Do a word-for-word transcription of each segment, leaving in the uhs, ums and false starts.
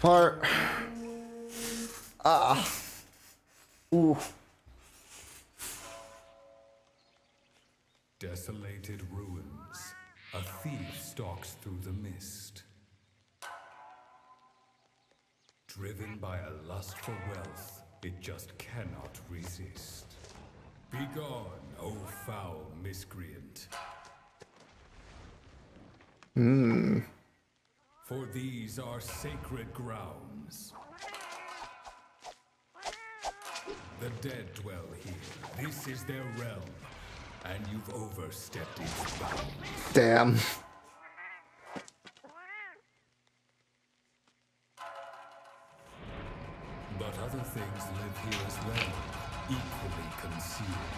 part. Ah. Ooh. Desolated ruins. A thief stalks through the mist. Driven by a lust for wealth, it just cannot resist. Begone, O foul miscreant. Mm. For these are sacred grounds. The dead dwell here. This is their realm. And you've overstepped its bounds. Damn. But other things live here as well, equally concealed.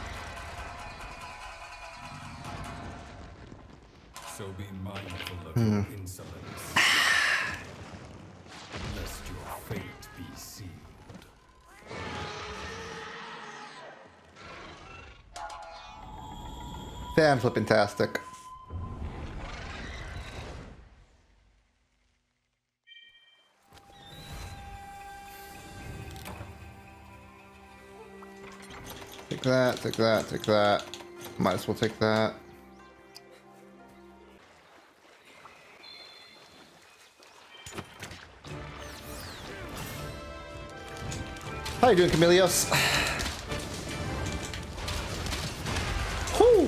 So be mindful of mm. your insolence, lest your fate be sealed. Damn flippintastic. Take that, take that, take that. Might as well take that. How you doing, Camelios? Hmm.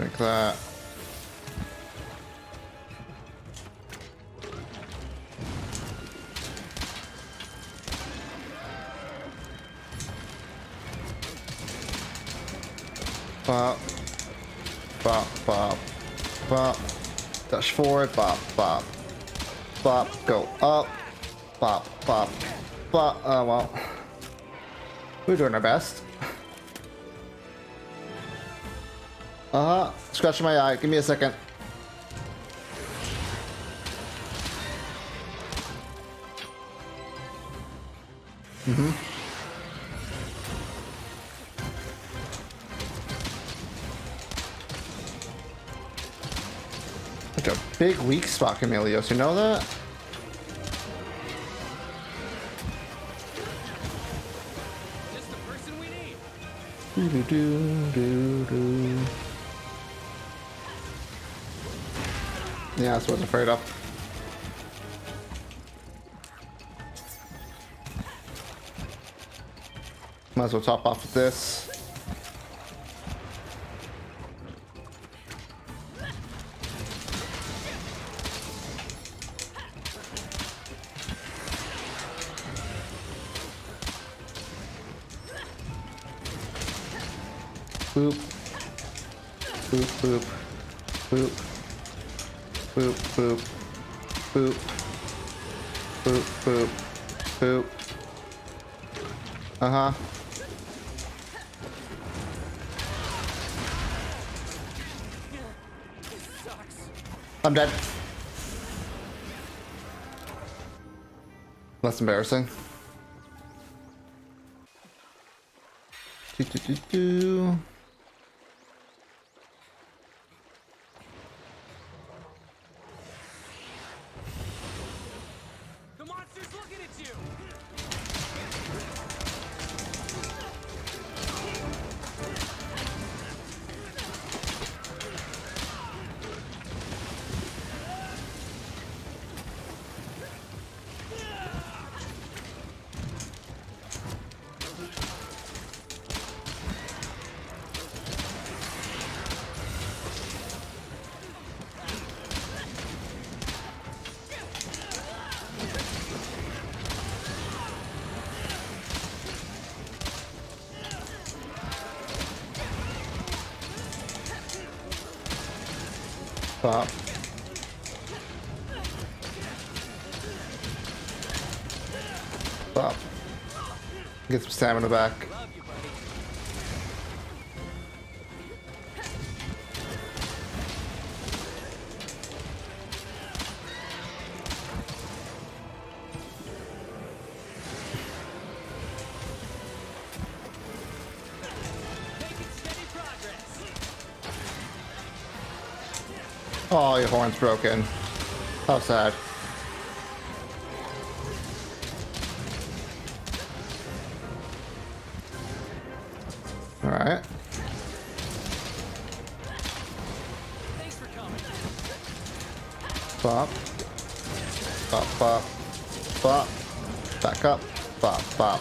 Like that. Bop. Bop, bop, bop. Dash forward, bop, bop. Bop, go up. Bop, bop, bop. Oh, well. We're doing our best. Uh-huh. Scratch my eye. Give me a second. Mm-hmm. Like a big weak spot, Camelios. You know that? Do, do, do, do, do. Yeah, that's what I'm afraid of. Might as well top off with this. Boop, boop, boop, boop, boop, boop, boop, boop, boop, boop. Uh-huh. I'm dead. That's embarrassing. Do, do, do, do. Up. Up. Get some stamina back. Oh, your horn's broken. How sad. All right. Thanks for coming. Bop. Bop, bop. Bop. Back up. Bop, bop.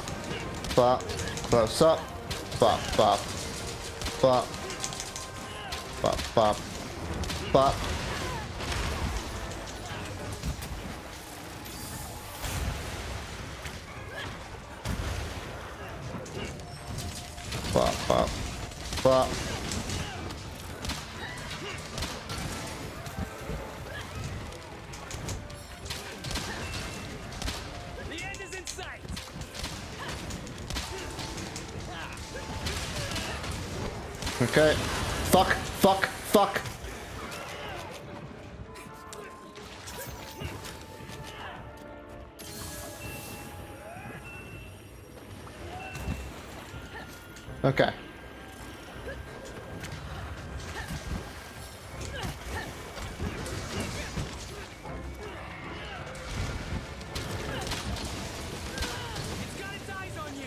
Bop. Close up. Bop, bop. Bop. Bop, bop. Bop. Bop, bop, bop. The end is in sight. Okay. Fuck, fuck, fuck. Okay. It's got its eyes on you.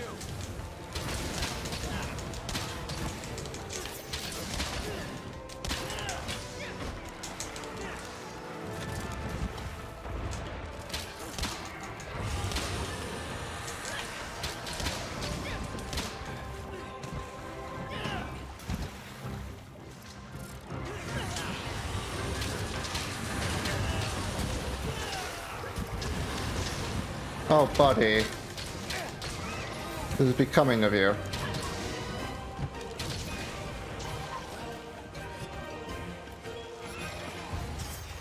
Oh, buddy. This is becoming of you.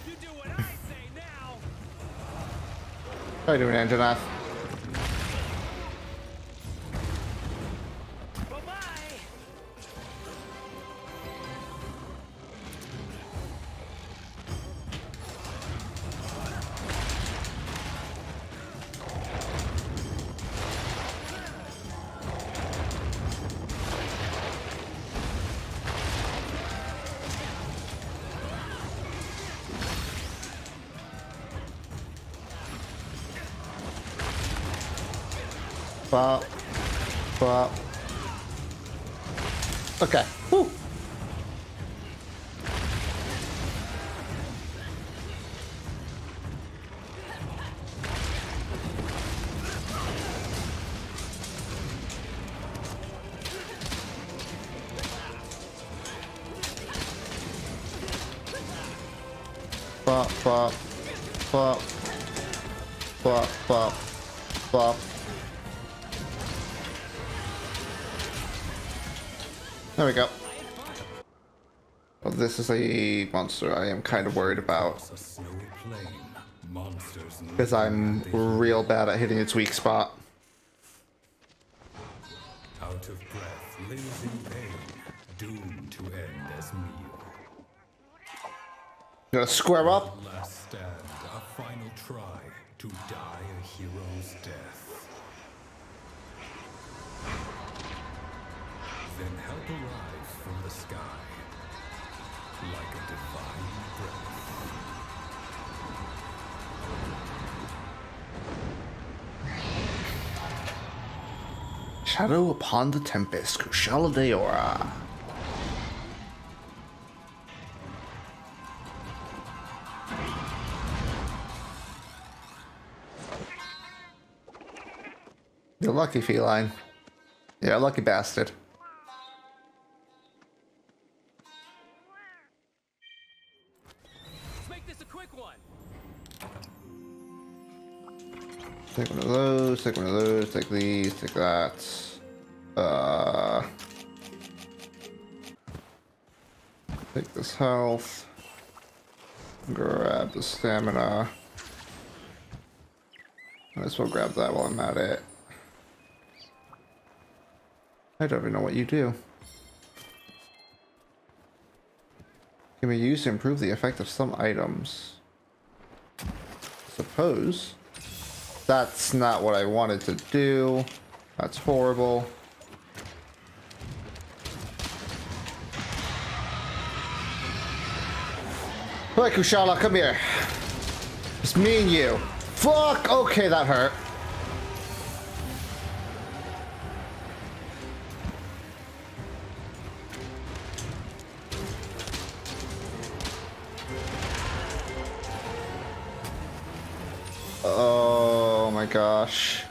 You do what I say now. How you doing, Anjanath? Bop, bop. Okay. Woo. Bop, bop, bop, bop, bop, bop. There we go. Well, this is a monster I am kind of worried about, because I'm real bad at hitting its weak spot. Out of breath, losing pain, doomed to end as meal. Gonna square up. Last stand, a final try to die a hero's death. Then help arrives from the sky, like a divine breath. Shadow upon the tempest, Kushala Daora. You're lucky, feline. You're a lucky bastard. Take one of those, take one of those, take these, take that. Uh, take this health. Grab the stamina. Might as well grab that while I'm at it. I don't even know what you do. Can be used to improve the effect of some items. Suppose. That's not what I wanted to do. That's horrible. Alright, Kushala, come here. It's me and you. Fuck! Okay, that hurt. Oh my gosh.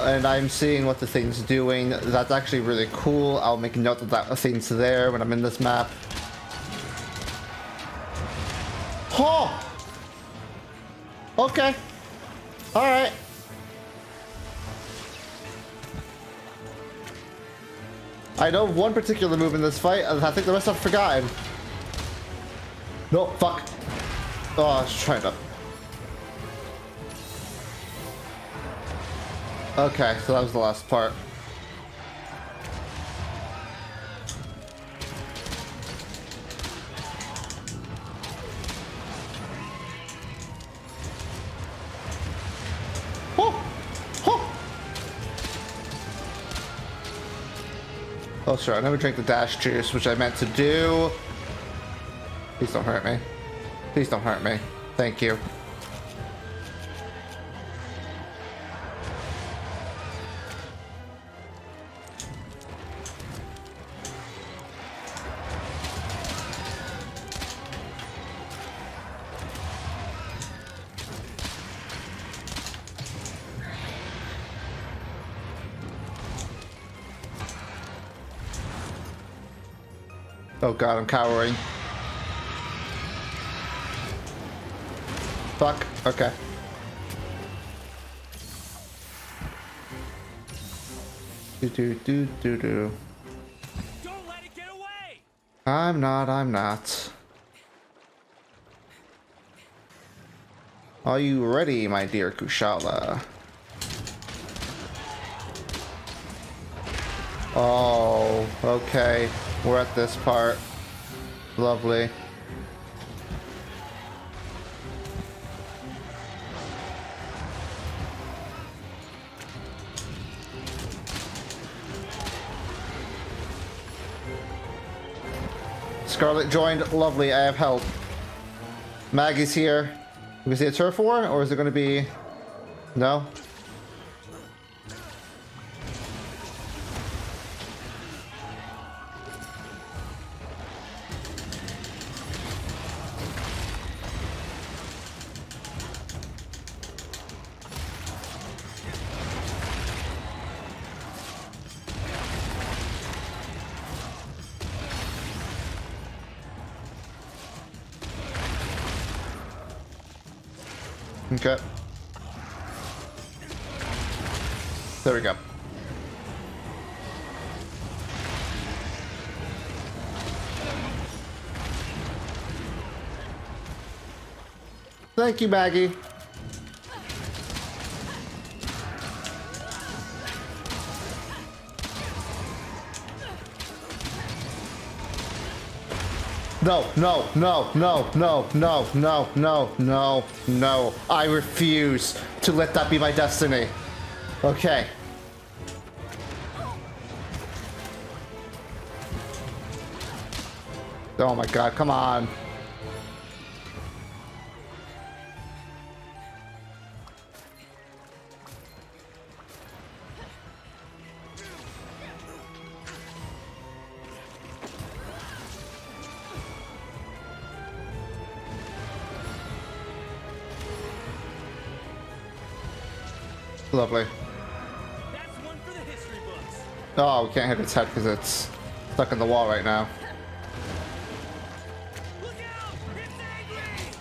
And I'm seeing what the thing's doing. That's actually really cool. I'll make a note that that thing's there when I'm in this map. Oh! Okay. Alright. I know one particular move in this fight, and I think the rest I've forgotten. No, fuck. Oh, I was trying to... Okay, so that was the last part. Oh! Oh! Oh, sure, I never drank the dash juice, which I meant to do. Please don't hurt me. Please don't hurt me. Thank you. Oh god, I'm cowering. Fuck. Okay. Do do do do do. Don't let it get away. I'm not. I'm not. Are you ready, my dear Kushala? Oh, okay. We're at this part. Lovely. Scarlet joined. Lovely. I have help. Maggie's here. Is it a turf war or is it going to be... No? Okay. There we go. Thank you, Maggie. No, no, no, no, no, no, no, no, no, no. I refuse to let that be my destiny. Okay. Oh my god, come on. Lovely. That's one for the history books. Oh, we can't hit its head because it's stuck in the wall right now. Look out! It's angry!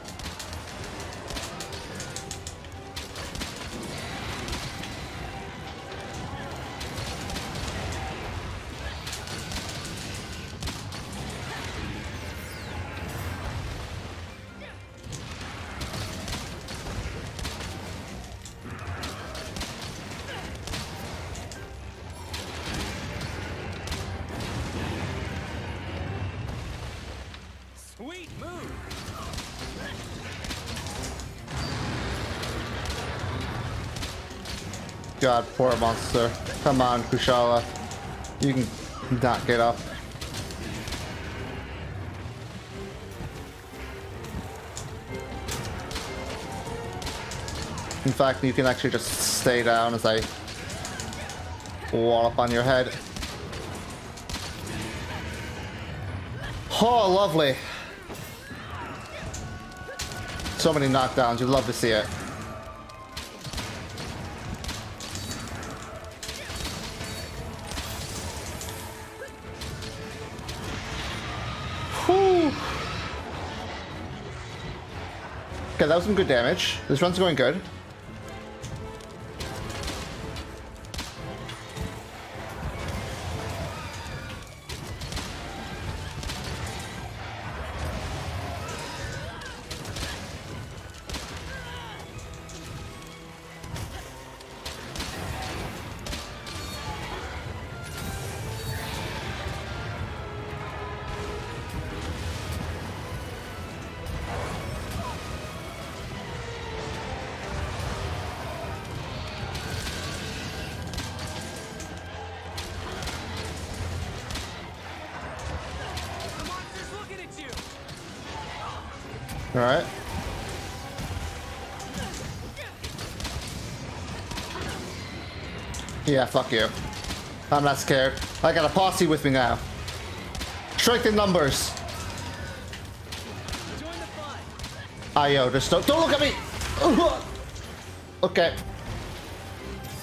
God, poor monster. Come on, Kushala. You can not get up. In fact, you can actually just stay down as I wall up on your head. Oh, lovely. So many knockdowns. You'd love to see it. Whew. Okay, that was some good damage. This run's going good. All right. Yeah, fuck you. I'm not scared. I got a posse with me now. Strength in numbers. Ayo, just don't, don't look at me. Okay.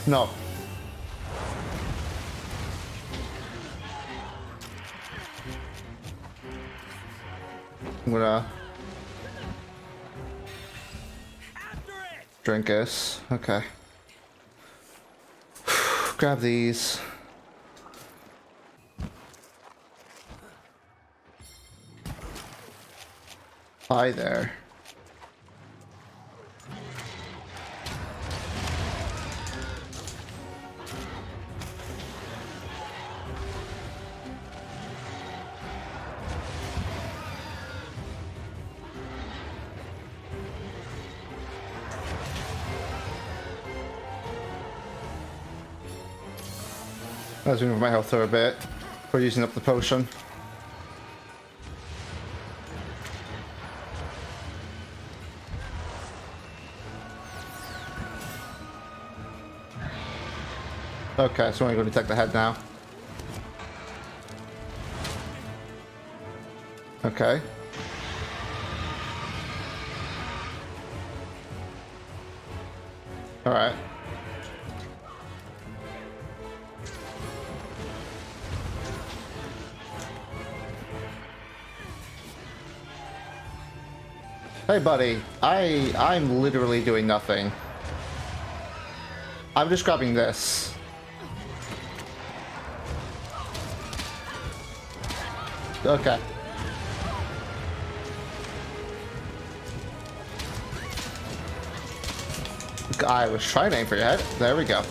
No. I'm gonna drink us. Okay. Grab these. Hi there. Let's move my health through a bit. We're using up the potion. Okay, so I'm going to take the head now. Okay. All right. Hey buddy, I I'm literally doing nothing. I'm just grabbing this. Okay. I was trying to aim for your head. There we go.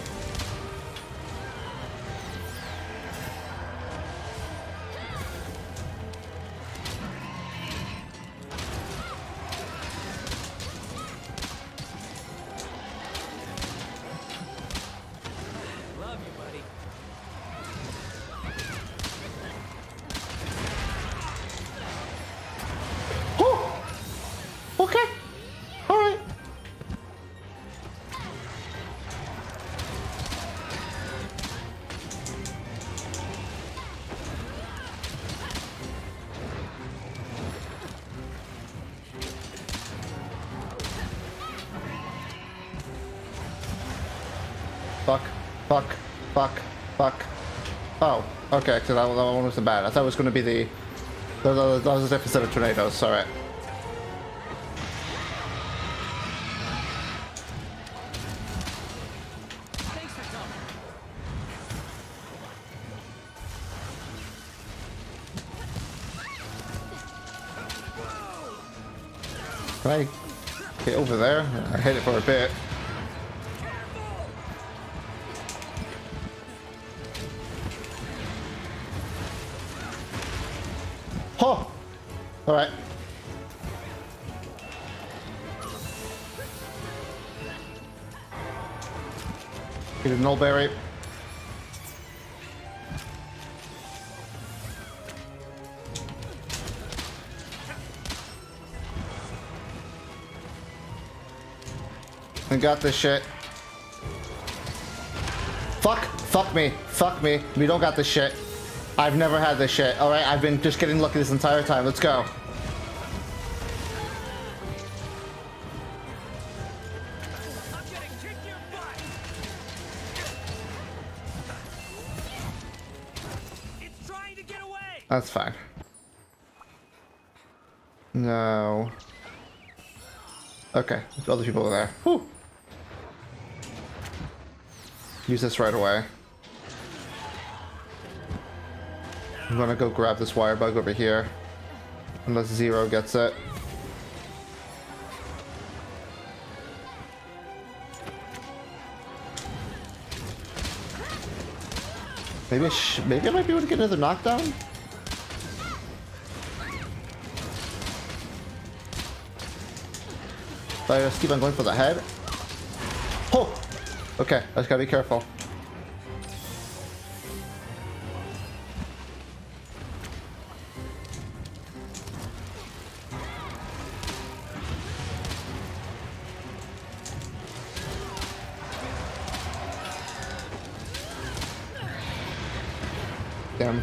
Fuck, fuck, fuck, fuck. Oh, okay, so that one wasn't bad. I thought it was going to be the... That was a different set of tornadoes, alright. Right, get over there. I hit it for a bit. Oh! Alright. Get a null berry. We got this shit. Fuck. Fuck me. Fuck me. We don't got this shit. I've never had this shit. Alright, I've been just getting lucky this entire time. Let's go. That's fine. No. Okay, there's other people there. Whew. Use this right away. I'm gonna go grab this wire bug over here. Unless Zero gets it. Maybe I, sh maybe I might be able to get another knockdown? I just keep on going for the head. Oh! Okay, I just gotta be careful. Damn.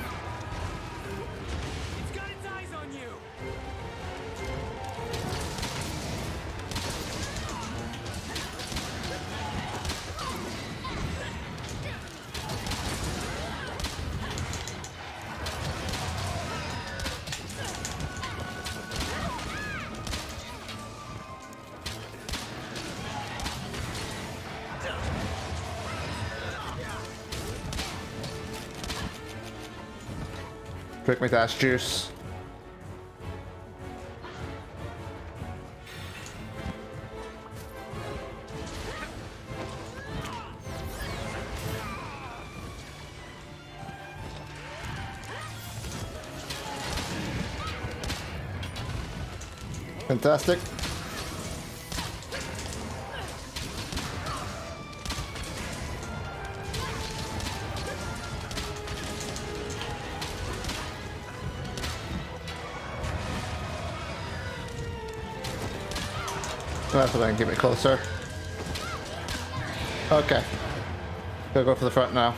Quick with ash juice. Fantastic. That's what I can get me closer. Okay. Gotta go for the front now.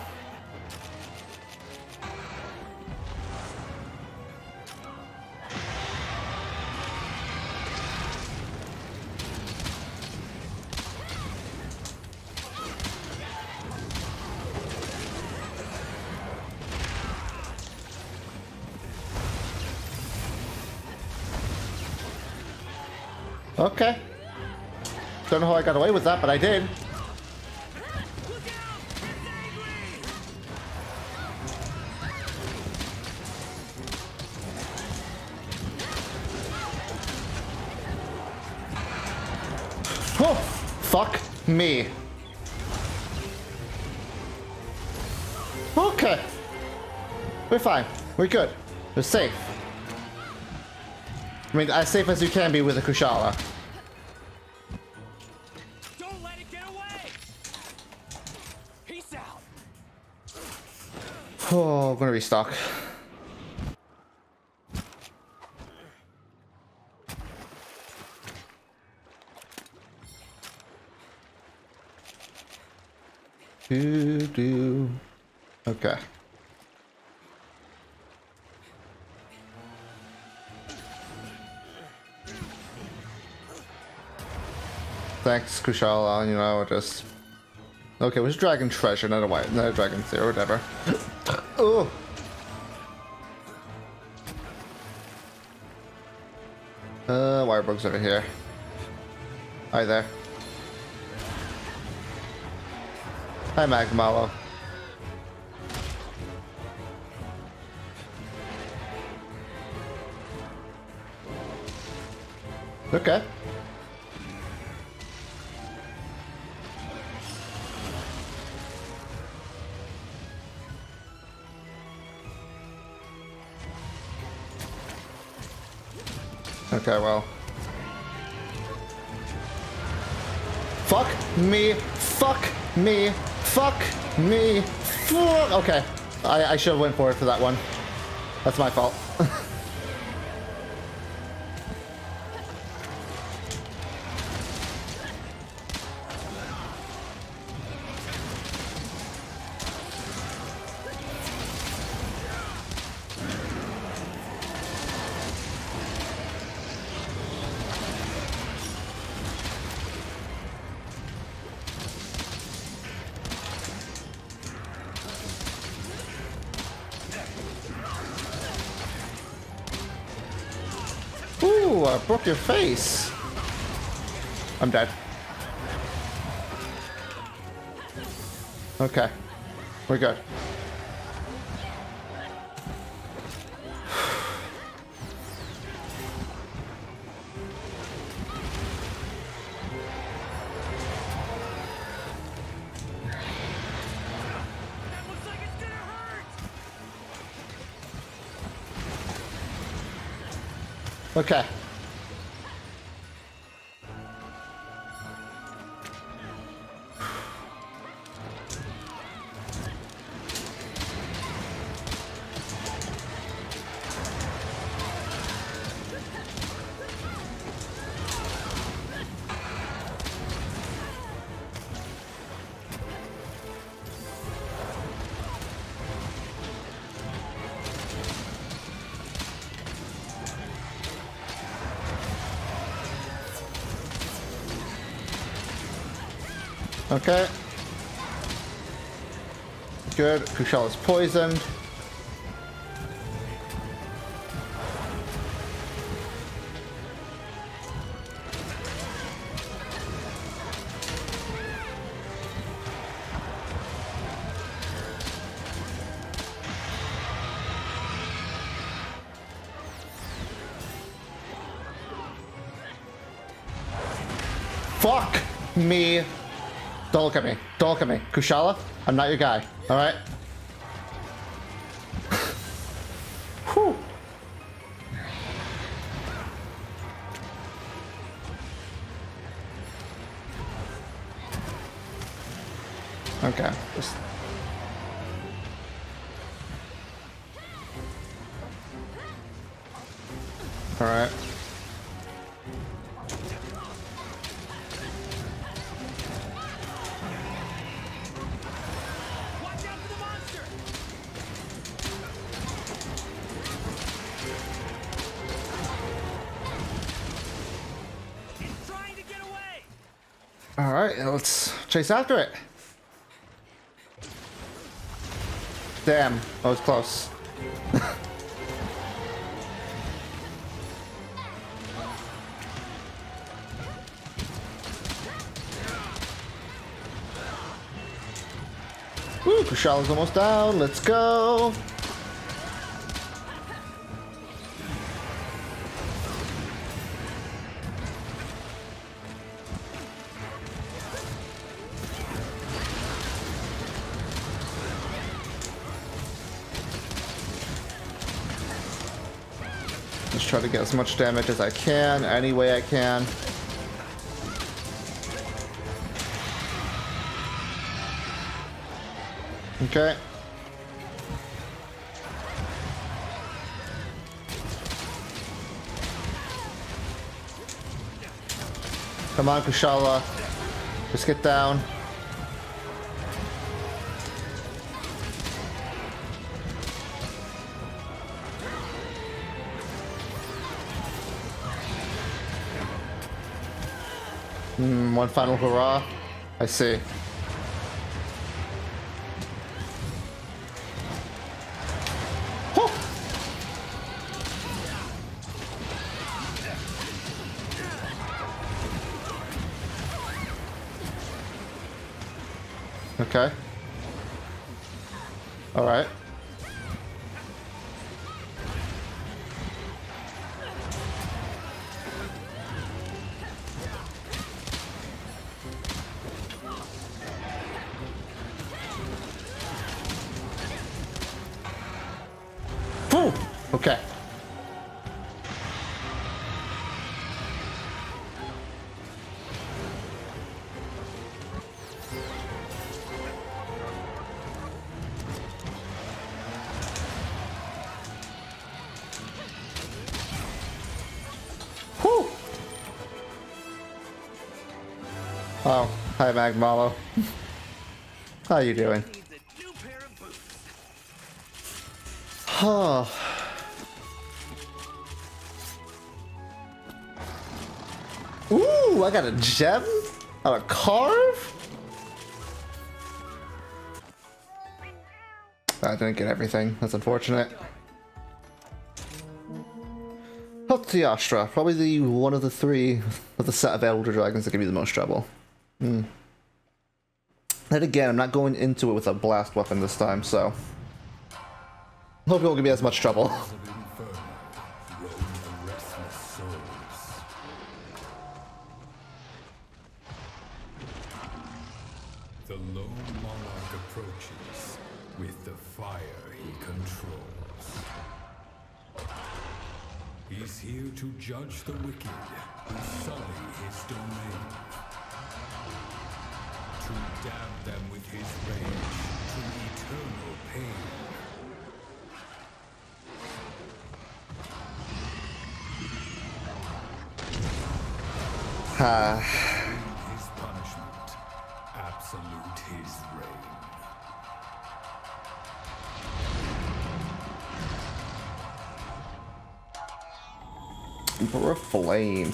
Okay. Don't know how I got away with that, but I did. Oh, fuck me. Okay. We're fine. We're good. We're safe. I mean, as safe as you can be with a Kushala. Oh, I'm gonna restock. Do do. Okay. Thanks, Kushala. You know, just okay. It was Dragon Treasure, not a white, not a Dragon Zero, whatever. Oh. Uh, wire bugs over here. Hi there. Hi, Magnamalo. Okay. Okay, well. Fuck me. Fuck me. Fuck me. Fuck. Okay. I, I should have went forward for that one. That's my fault. Ooh, I broke your face. I'm dead. Okay. We're good. Okay. Okay. Good. Kushala is poisoned. Fuck me. Don't look at me. Don't look at me. Kushala, I'm not your guy. All right? Whew. Okay. Just... All right. All right, let's chase after it. Damn, I was close. Woo, Kushala's almost down. Let's go. Try to get as much damage as I can, any way I can. Okay. Come on, Kushala. Just get down. Mm, one final hurrah. I see. Oh. Okay. All right. Okay. Oh, hi Magnamalo. How you doing? Oh. Ooh, I got a gem on a carve? I didn't get everything. That's unfortunate. Not Teostra, probably the one of the three of the set of Elder Dragons that give you the most trouble. Hmm. And again, I'm not going into it with a blast weapon this time, so hope it won't give me as much trouble. The lone monarch approaches with the fire he controls. He's here to judge the wicked who sully his domain, to damn them with his rage to eternal pain. Ah. Emperor Flame,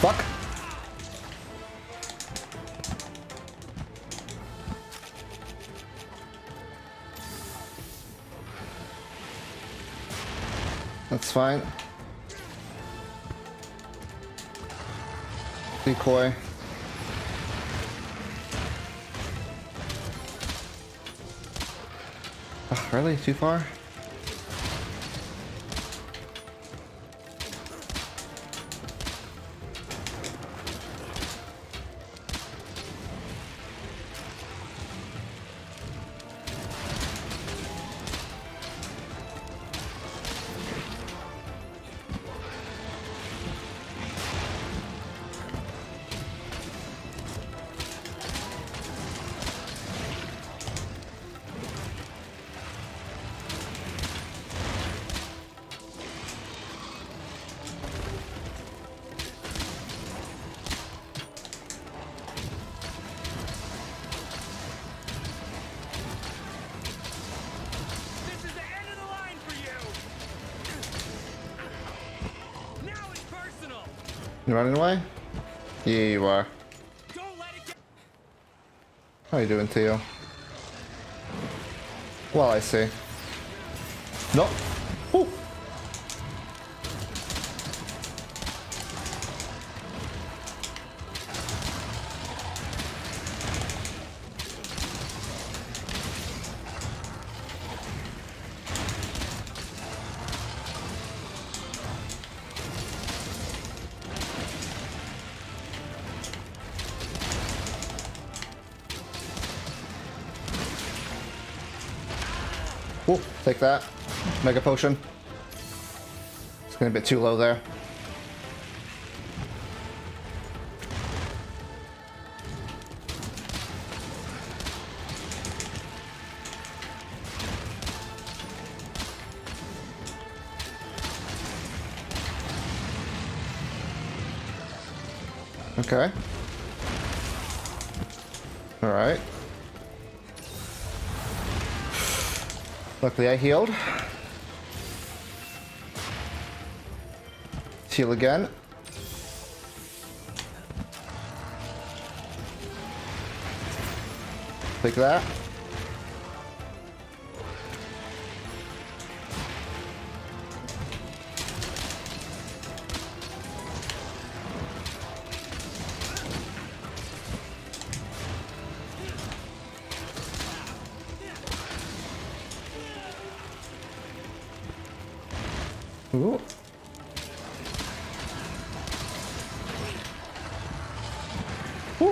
Fuck. That's fine. Decoy. Oh, really? Too far? You running away? Yeah, you are. How are you doing, Teo? Well, I see. Nope. Ooh. Ooh, take that. Mega potion. It's going a bit too low there. Okay. All right. Luckily I healed. Let's heal again. Take that. Ooh. Ooh.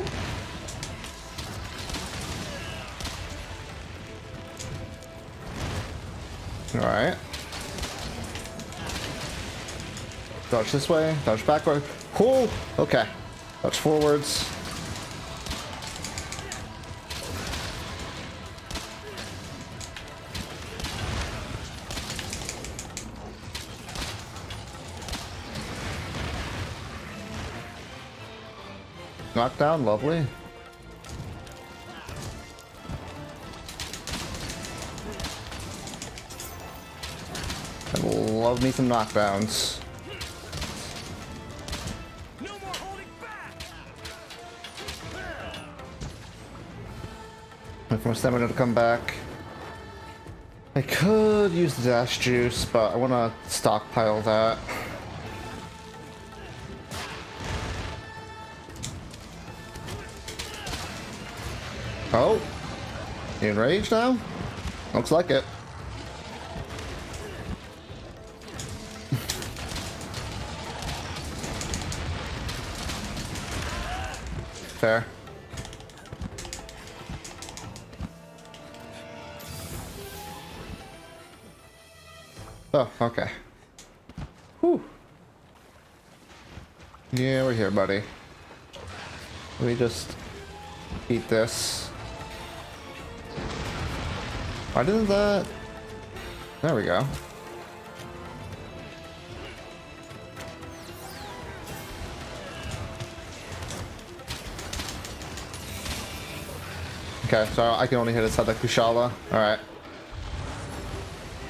All right. Dodge this way. Dodge backward. Cool. Okay. Dodge forwards. Knockdown, lovely. I love me some knockdowns. No more holding back. Wait for my stamina to come back. I could use the dash juice, but I want to stockpile that. Oh, you enraged now? Looks like it. Fair. Oh, okay. Whew. Yeah, we're here, buddy. Let me just eat this. Why didn't that... There we go. Okay, so I can only hit inside the Kushala. Alright.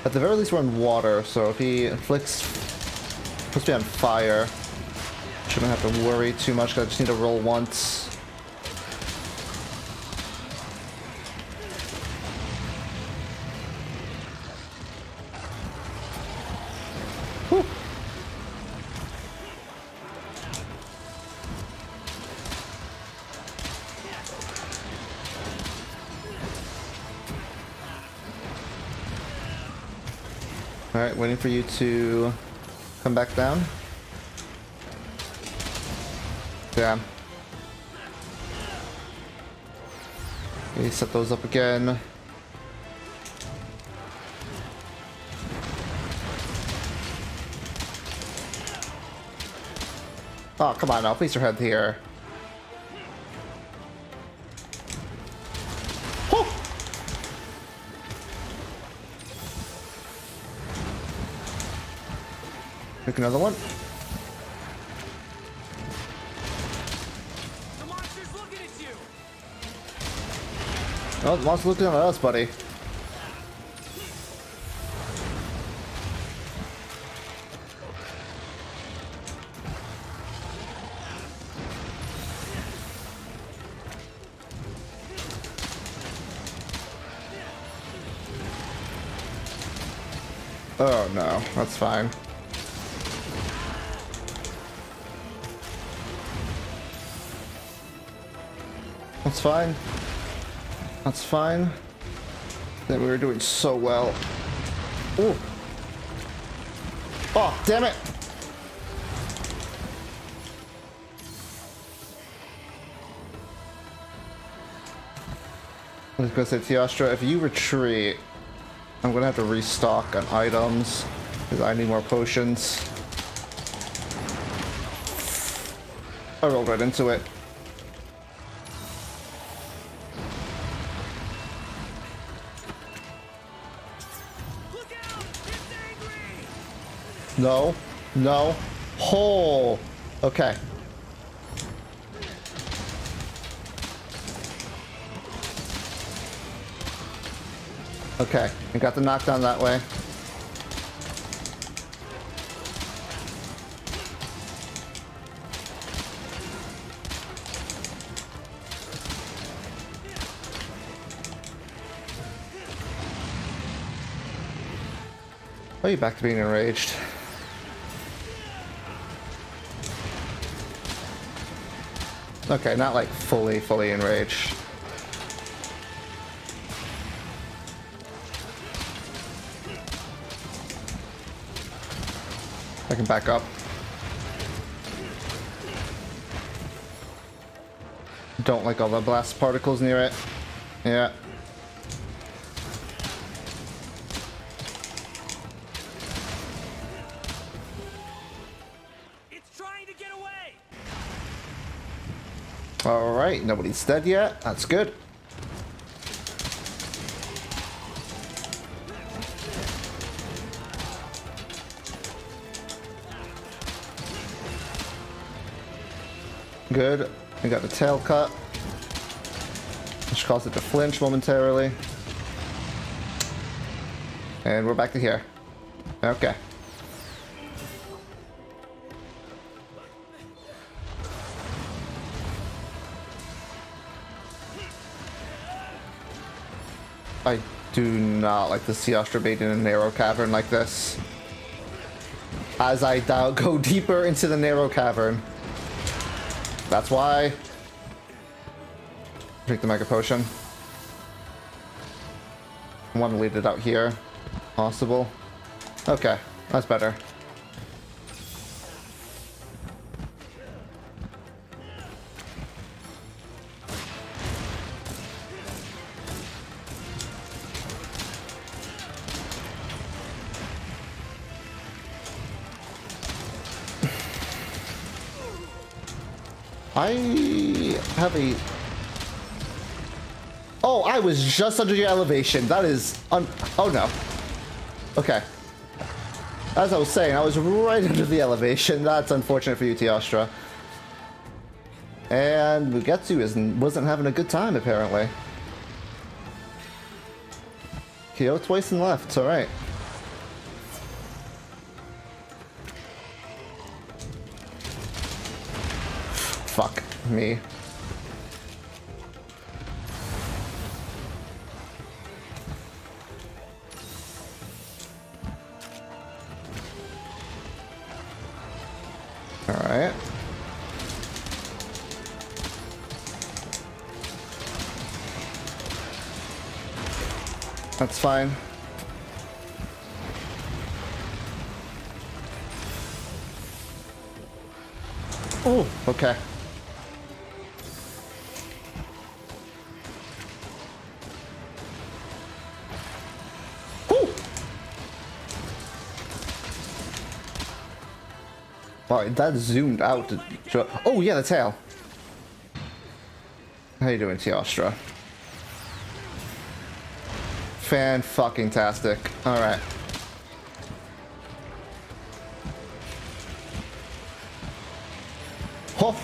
At the very least we're in water, so if he inflicts... puts me on fire, shouldn't have to worry too much, because I just need to roll once. Alright, waiting for you to come back down. Damn. Okay, set those up again. Oh, come on now, please your head here. Pick another one. The monster's looking at you. Oh, the monster's looking at us, buddy. Oh no, that's fine. That's fine. That's fine. That we were doing so well. Ooh. Oh, damn it! I was gonna say, Teostra, if you retreat, I'm gonna have to restock on items because I need more potions. I rolled right into it. No, no, hole. Okay. Okay, I got the knockdown that way. Are you back to being enraged? Okay, not like fully, fully enraged. I can back up. Don't like all the blast particles near it. Yeah. trying to get away. All right, nobody's dead yet. That's good. Good. We got the tail cut, which caused it to flinch momentarily. And we're back to here. Okay. I do not like the Teostra being in a narrow cavern like this. As I now go deeper into the narrow cavern. That's why. Drink the Mega Potion. I want to leave it out here. Possible. Okay, that's better. I have a... Oh, I was just under your elevation. That is un... Oh, no. Okay. As I was saying, I was right under the elevation. That's unfortunate for you, Teostra. And Mugetsu isn't, wasn't having a good time, apparently. K O twice and left. All right. Fuck me. All right. That's fine. Oh, okay. Alright, that zoomed out. Oh, oh yeah, the tail. How you doing, Teostra? Fan-fucking-tastic. Alright. Oh.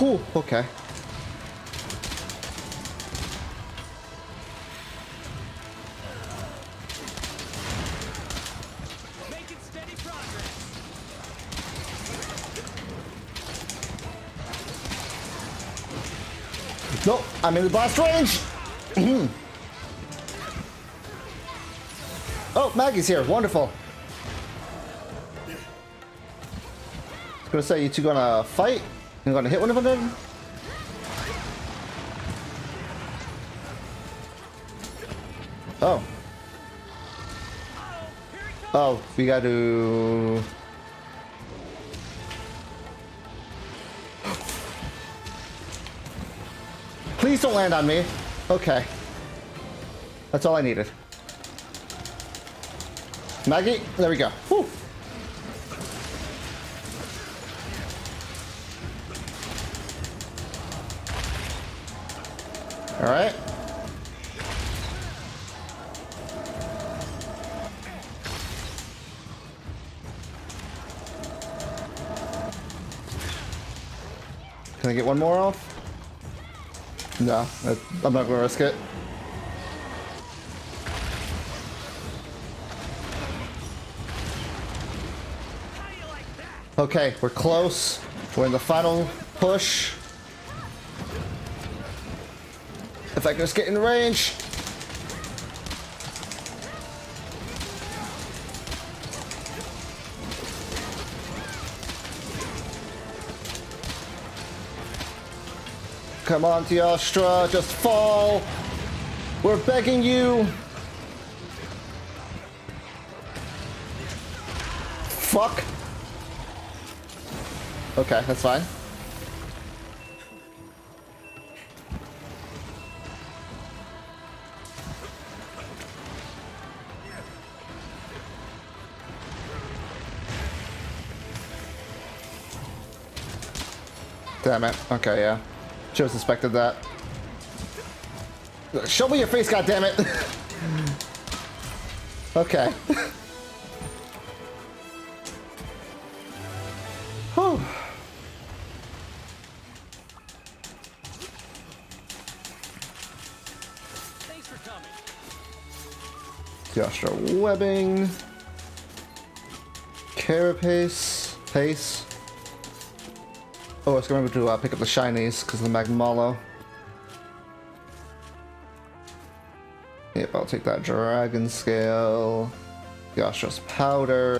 Oh, okay. No, I'm in the blast range! Oh, Maggie's here. Wonderful. I was gonna say, you two gonna fight? You're gonna hit one of them? Oh. Oh, we gotta... Please don't land on me. Okay. That's all I needed. Maggie, there we go. Whew. All right. Can I get one more off? No, I'm not gonna risk it. Okay, we're close. We're in the final push. If I can just get in range. Come on, Teostra, just fall. We're begging you. Fuck. Okay, that's fine. Damn it. Okay, yeah. Should have suspected that. Show me your face, goddammit! Okay. Whew. Thanks for coming. Teostra webbing. Carapace. Pace. Oh, I was going to uh, pick up the shinies because of the Magnamalo. Yep, I'll take that dragon scale. Teostra's powder.